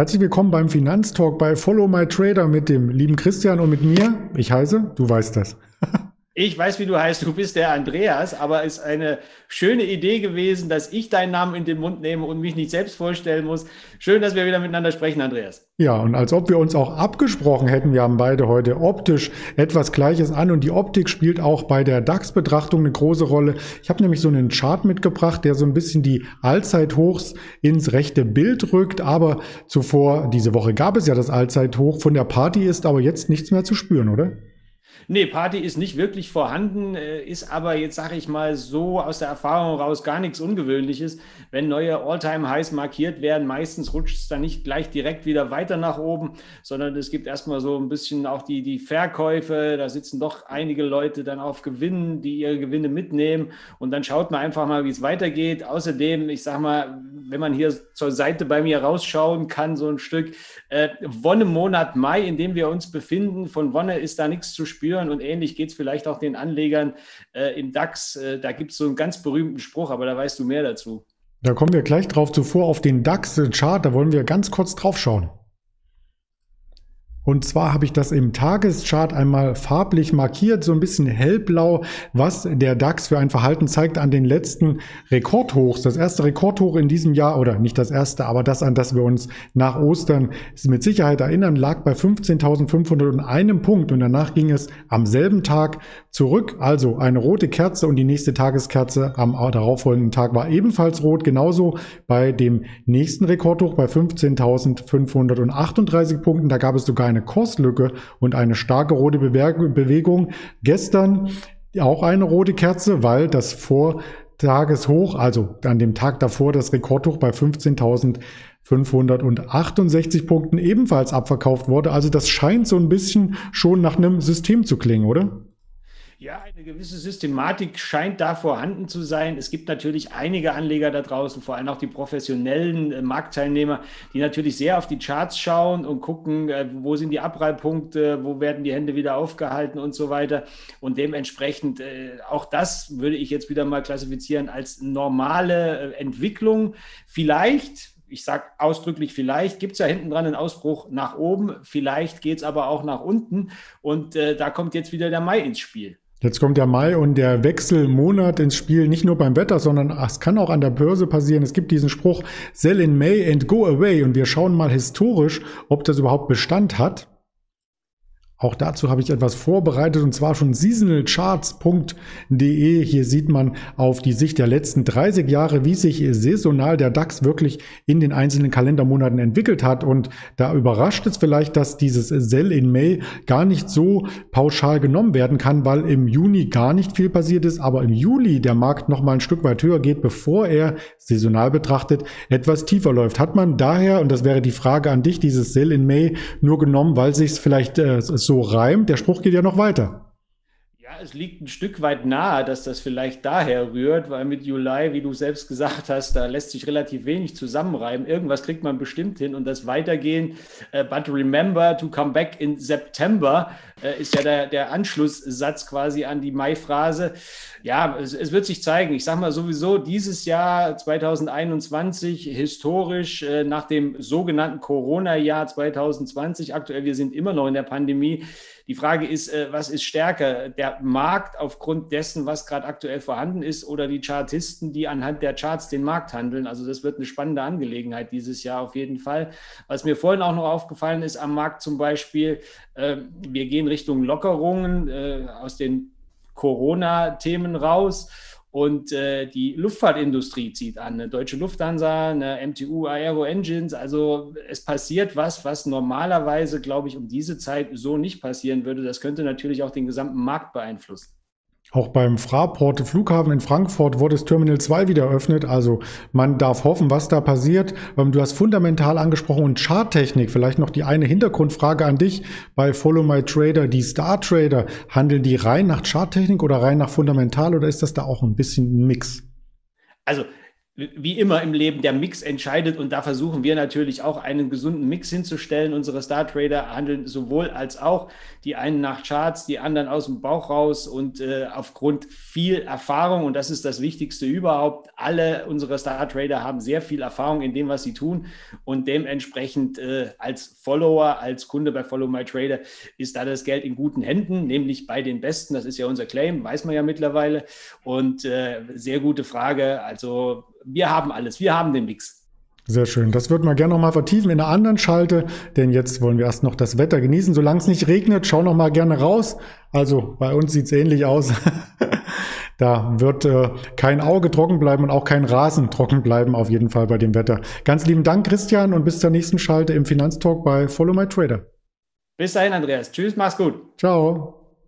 Herzlich willkommen beim Finanztalk bei Follow My Trader mit dem lieben Christian und mit mir. Ich heiße, du weißt das. Ich weiß, wie du heißt, du bist der Andreas, aber es ist eine schöne Idee gewesen, dass ich deinen Namen in den Mund nehme und mich nicht selbst vorstellen muss. Schön, dass wir wieder miteinander sprechen, Andreas. Ja, und als ob wir uns auch abgesprochen hätten, wir haben beide heute optisch etwas Gleiches an und die Optik spielt auch bei der DAX-Betrachtung eine große Rolle. Ich habe nämlich so einen Chart mitgebracht, der so ein bisschen die Allzeithochs ins rechte Bild rückt, aber zuvor, diese Woche gab es ja das Allzeithoch, von der Party ist aber jetzt nichts mehr zu spüren, oder? Nee, Party ist nicht wirklich vorhanden, ist aber jetzt, sage ich mal, so aus der Erfahrung raus gar nichts Ungewöhnliches. Wenn neue All-Time-Highs markiert werden, meistens rutscht es dann nicht gleich direkt wieder weiter nach oben, sondern es gibt erstmal so ein bisschen auch die Verkäufe. Da sitzen doch einige Leute dann auf Gewinnen, die ihre Gewinne mitnehmen. Und dann schaut man einfach mal, wie es weitergeht. Außerdem, ich sage mal, wenn man hier zur Seite bei mir rausschauen kann, so ein Stück Wonne Monat Mai, in dem wir uns befinden. Von Wonne ist da nichts zu spüren. Und ähnlich geht es vielleicht auch den Anlegern im DAX. Da gibt es so einen ganz berühmten Spruch, aber da weißt du mehr dazu. Da kommen wir gleich drauf, zuvor auf den DAX-Chart. Da wollen wir ganz kurz drauf schauen. Und zwar habe ich das im Tageschart einmal farblich markiert, so ein bisschen hellblau, was der DAX für ein Verhalten zeigt an den letzten Rekordhochs. Das erste Rekordhoch in diesem Jahr, oder nicht das erste, aber das, an das wir uns nach Ostern mit Sicherheit erinnern, lag bei 15.501 Punkt und danach ging es am selben Tag zurück. Also eine rote Kerze und die nächste Tageskerze am darauffolgenden Tag war ebenfalls rot, genauso bei dem nächsten Rekordhoch bei 15.538 Punkten. Da gab es sogar eine Kurslücke und eine starke rote Bewegung. Gestern auch eine rote Kerze, weil das Vortageshoch, also an dem Tag davor das Rekordhoch bei 15.568 Punkten ebenfalls abverkauft wurde. Also das scheint so ein bisschen schon nach einem System zu klingen, oder? Ja, eine gewisse Systematik scheint da vorhanden zu sein. Es gibt natürlich einige Anleger da draußen, vor allem auch die professionellen Marktteilnehmer, die natürlich sehr auf die Charts schauen und gucken, wo sind die Abreibpunkte, wo werden die Hände wieder aufgehalten und so weiter. Und dementsprechend, auch das würde ich jetzt wieder mal klassifizieren als normale Entwicklung. Vielleicht, ich sage ausdrücklich vielleicht, gibt es ja hinten dran einen Ausbruch nach oben, vielleicht geht es aber auch nach unten und da kommt jetzt wieder der Mai ins Spiel. Jetzt kommt der Mai und der Wechselmonat ins Spiel, nicht nur beim Wetter, sondern es kann auch an der Börse passieren. Es gibt diesen Spruch, sell in May and go away. Und wir schauen mal historisch, ob das überhaupt Bestand hat. Auch dazu habe ich etwas vorbereitet und zwar schon seasonalcharts.de. Hier sieht man auf die Sicht der letzten 30 Jahre, wie sich saisonal der DAX wirklich in den einzelnen Kalendermonaten entwickelt hat. Und da überrascht es vielleicht, dass dieses Sell in May gar nicht so pauschal genommen werden kann, weil im Juni gar nicht viel passiert ist, aber im Juli der Markt nochmal ein Stück weit höher geht, bevor er saisonal betrachtet etwas tiefer läuft. Hat man daher, und das wäre die Frage an dich, dieses Sell in May nur genommen, weil sich es vielleicht so reimt, der Spruch geht ja noch weiter. Ja, es liegt ein Stück weit nahe, dass das vielleicht daher rührt, weil mit Juli, wie du selbst gesagt hast, da lässt sich relativ wenig zusammenreimen. Irgendwas kriegt man bestimmt hin und das Weitergehen, but remember to come back in September, ist ja der Anschlusssatz quasi an die Mai-Phrase. Ja, es wird sich zeigen. Ich sage mal sowieso, dieses Jahr 2021 historisch nach dem sogenannten Corona-Jahr 2020, aktuell, wir sind immer noch in der Pandemie. Die Frage ist, was ist stärker? Der Markt aufgrund dessen, was gerade aktuell vorhanden ist oder die Chartisten, die anhand der Charts den Markt handeln? Also das wird eine spannende Angelegenheit dieses Jahr auf jeden Fall. Was mir vorhin auch noch aufgefallen ist am Markt zum Beispiel, wir gehen Richtung Lockerungen aus den Corona-Themen raus und die Luftfahrtindustrie zieht an. Eine deutsche Lufthansa, eine MTU Aero Engines. Also es passiert was normalerweise, glaube ich, um diese Zeit so nicht passieren würde. Das könnte natürlich auch den gesamten Markt beeinflussen. Auch beim Fraport Flughafen in Frankfurt wurde das Terminal 2 wieder eröffnet. Also man darf hoffen, was da passiert. Du hast fundamental angesprochen und Charttechnik. Vielleicht noch die eine Hintergrundfrage an dich. Bei Follow My Trader, die Star Trader, handeln die rein nach Charttechnik oder rein nach fundamental oder ist das da auch ein bisschen ein Mix? Also wie immer im Leben, der Mix entscheidet, und da versuchen wir natürlich auch einen gesunden Mix hinzustellen. Unsere Star Trader handeln sowohl als auch, die einen nach Charts, die anderen aus dem Bauch raus, und aufgrund viel Erfahrung, und das ist das Wichtigste überhaupt, alle unsere Star Trader haben sehr viel Erfahrung in dem, was sie tun, und dementsprechend als Follower, als Kunde bei Follow My Trader ist da das Geld in guten Händen, nämlich bei den Besten. Das ist ja unser Claim, weiß man ja mittlerweile, und sehr gute Frage, also wir haben alles, wir haben den Mix. Sehr schön. Das würden wir gerne nochmal vertiefen in einer anderen Schalte, denn jetzt wollen wir erst noch das Wetter genießen. Solange es nicht regnet, schau nochmal gerne raus. Also bei uns sieht es ähnlich aus. Da wird kein Auge trocken bleiben und auch kein Rasen trocken bleiben, auf jeden Fall bei dem Wetter. Ganz lieben Dank, Christian, und bis zur nächsten Schalte im Finanztalk bei Follow My Trader. Bis dahin, Andreas. Tschüss, mach's gut. Ciao.